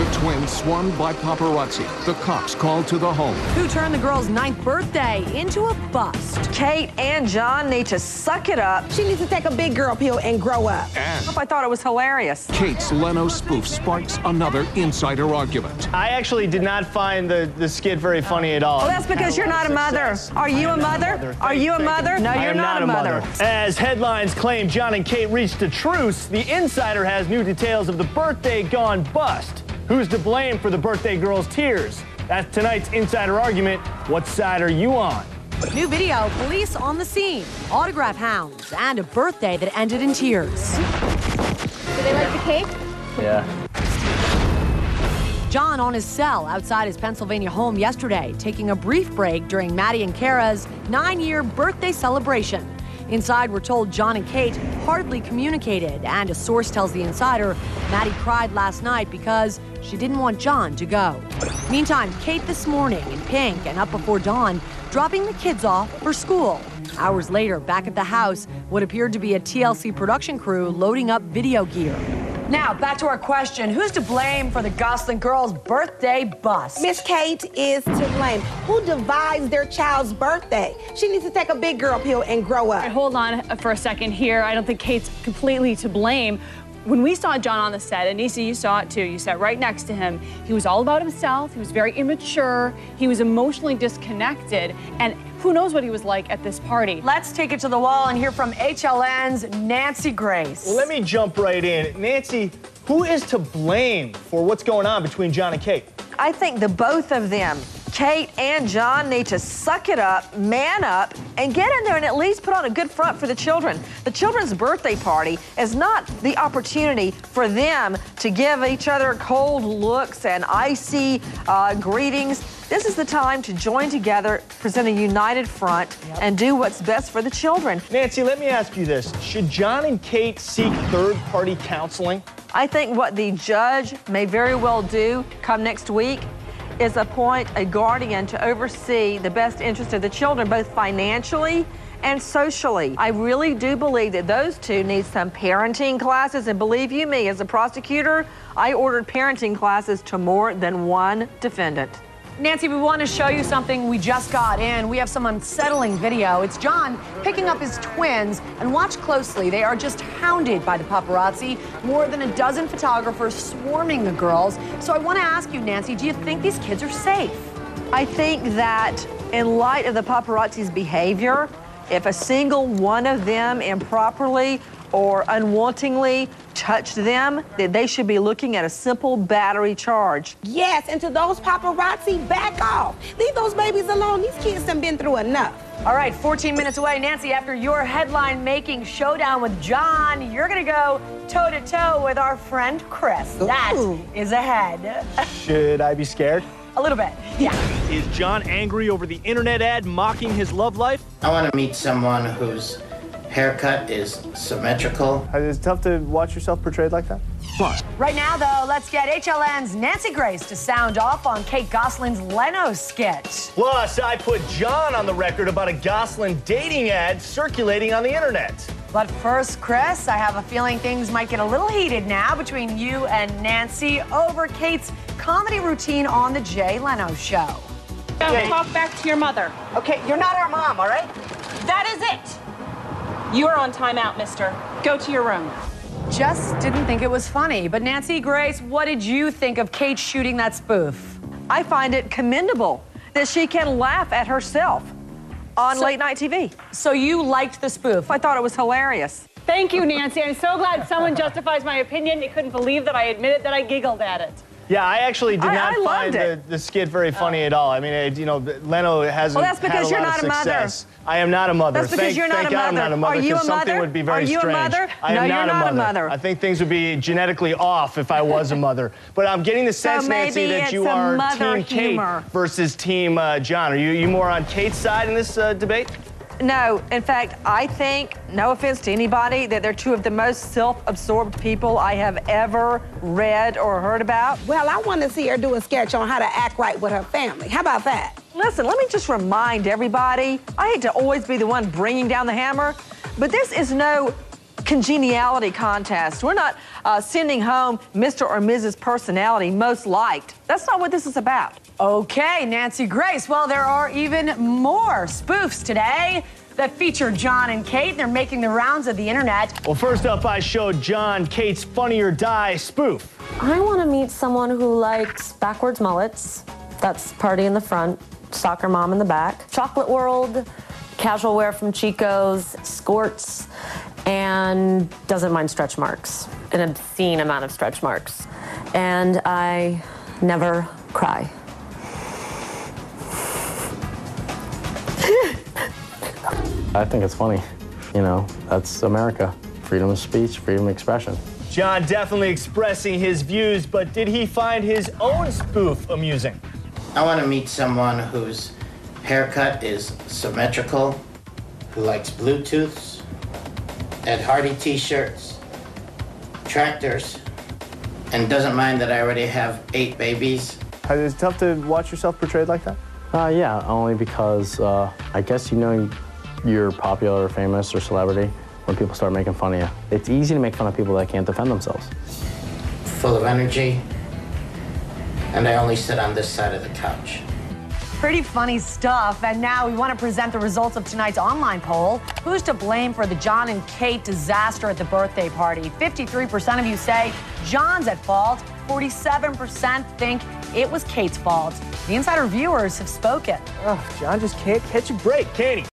The twins swarmed by paparazzi. The cops called to the home. Who turned the girl's 9th birthday into a bust. Kate and Jon need to suck it up. She needs to take a big girl pill and grow up. And I thought it was hilarious. Kate's Leno spoof sparks another insider argument. I actually did not find the skit very funny at all. Well, that's because you're not a mother. Are you a mother? Are you a mother? No, you're not a mother. As headlines claim Jon and Kate reached a truce, the insider has new details of the birthday gone bust. Who's to blame for the birthday girl's tears? That's tonight's insider argument. What side are you on? New video, police on the scene, autograph hounds, and a birthday that ended in tears. Do they like the cake? Yeah. Jon on his cell outside his Pennsylvania home yesterday, taking a brief break during Maddie and Kara's 9-year birthday celebration. Inside, we're told Jon and Kate hardly communicated, and a source tells The Insider Maddie cried last night because she didn't want Jon to go. Meantime, Kate this morning in pink and up before dawn, dropping the kids off for school. Hours later, back at the house, what appeared to be a TLC production crew loading up video gear. Now, back to our question. Who's to blame for the Gosselin girls' birthday bust? Miss Kate is to blame. Who devised their child's birthday? She needs to take a big girl pill and grow up. Right, hold on for a second here. I don't think Kate's completely to blame. When we saw Jon on the set, and Nisi, you saw it too, you sat right next to him, he was all about himself, he was very immature, he was emotionally disconnected, and who knows what he was like at this party. Let's take it to the wall and hear from HLN's Nancy Grace. Well, let me jump right in. Nancy, who is to blame for what's going on between Jon and Kate? I think the both of them, Kate and Jon, need to suck it up, man up, and get in there and at least put on a good front for the children. The children's birthday party is not the opportunity for them to give each other cold looks and icy greetings. This is the time to join together, present a united front, and do what's best for the children. Nancy, let me ask you this. Should Jon and Kate seek third-party counseling? I think what the judge may very well do come next week is appoint a guardian to oversee the best interest of the children, both financially and socially. I really do believe that those two need some parenting classes, and believe you me, as a prosecutor, I ordered parenting classes to more than one defendant. Nancy, we want to show you something we just got in. We have some unsettling video. It's Jon picking up his twins, and watch closely. They are just hounded by the paparazzi. More than a dozen photographers swarming the girls. So I want to ask you, Nancy, do you think these kids are safe? I think that in light of the paparazzi's behavior, if a single one of them improperly or unwantingly touched them, that they should be looking at a simple battery charge. Yes, and to those paparazzi, back off. Leave those babies alone. These kids have been through enough. All right, 14 minutes away. Nancy, after your headline-making showdown with Jon, you're going to go toe-to-toe with our friend Chris. Ooh. That is ahead. Should I be scared? A little bit, yeah. Is Jon angry over the internet ad mocking his love life? I want to meet someone who's haircut is symmetrical. Is it tough to watch yourself portrayed like that? Plus. Right now, though, let's get HLN's Nancy Grace to sound off on Kate Gosselin's Leno skit. Plus, I put Jon on the record about a Gosselin dating ad circulating on the internet. But first, Chris, I have a feeling things might get a little heated now between you and Nancy over Kate's comedy routine on The Jay Leno Show. Don't talk back to your mother. Okay, you're not our mom, all right? That is it. You're on timeout, mister. Go to your room. Just didn't think it was funny. But Nancy Grace, what did you think of Kate shooting that spoof? I find it commendable that she can laugh at herself on late-night TV. So you liked the spoof? I thought it was hilarious. Thank you, Nancy. I'm so glad someone justifies my opinion. You couldn't believe that I admitted that I giggled at it. Yeah, I actually did not find the skit very funny at all. I mean, you know, Leno hasn't had a lot of success. Well, that's because you're not a mother. I am not a mother. That's because you're not a mother. Thank God I'm not a mother. Are you a mother? Something would be very strange. Are you a mother? I am not a mother. I think things would be genetically off if I was a mother. But I'm getting the sense, Nancy, that you are Team Kate versus Team Jon. Are you more on Kate's side in this debate? No, in fact, I think, no offense to anybody, that they're two of the most self-absorbed people I have ever read or heard about. Well, I want to see her do a sketch on how to act right with her family. How about that? Listen, let me just remind everybody, I hate to always be the one bringing down the hammer, but this is no congeniality contest. We're not sending home Mr. or Mrs. Personality Most Liked. That's not what this is about. Okay, Nancy Grace. Well, there are even more spoofs today that feature Jon and Kate. They're making the rounds of the internet. Well, first up, I showed Jon Kate's Funny or Die spoof. I want to meet someone who likes backwards mullets. That's party in the front, soccer mom in the back. Chocolate World, casual wear from Chico's, skorts, and doesn't mind stretch marks. An obscene amount of stretch marks. And I never cry. I think it's funny. You know, that's America. Freedom of speech, freedom of expression. Jon definitely expressing his views, but did he find his own spoof amusing? I want to meet someone whose haircut is symmetrical, who likes Bluetooths, Ed Hardy t-shirts, tractors, and doesn't mind that I already have 8 babies. Is it tough to watch yourself portrayed like that? Yeah, only because I guess you know you're popular or famous or celebrity when people start making fun of you. It's easy to make fun of people that can't defend themselves. Full of energy, and I only sit on this side of the couch. Pretty funny stuff. And now we want to present the results of tonight's online poll. Who's to blame for the Jon and Kate disaster at the birthday party? 53% of you say Jon's at fault. 47% think it was Kate's fault. The insider viewers have spoken. Oh, Jon just can't catch a break, can he?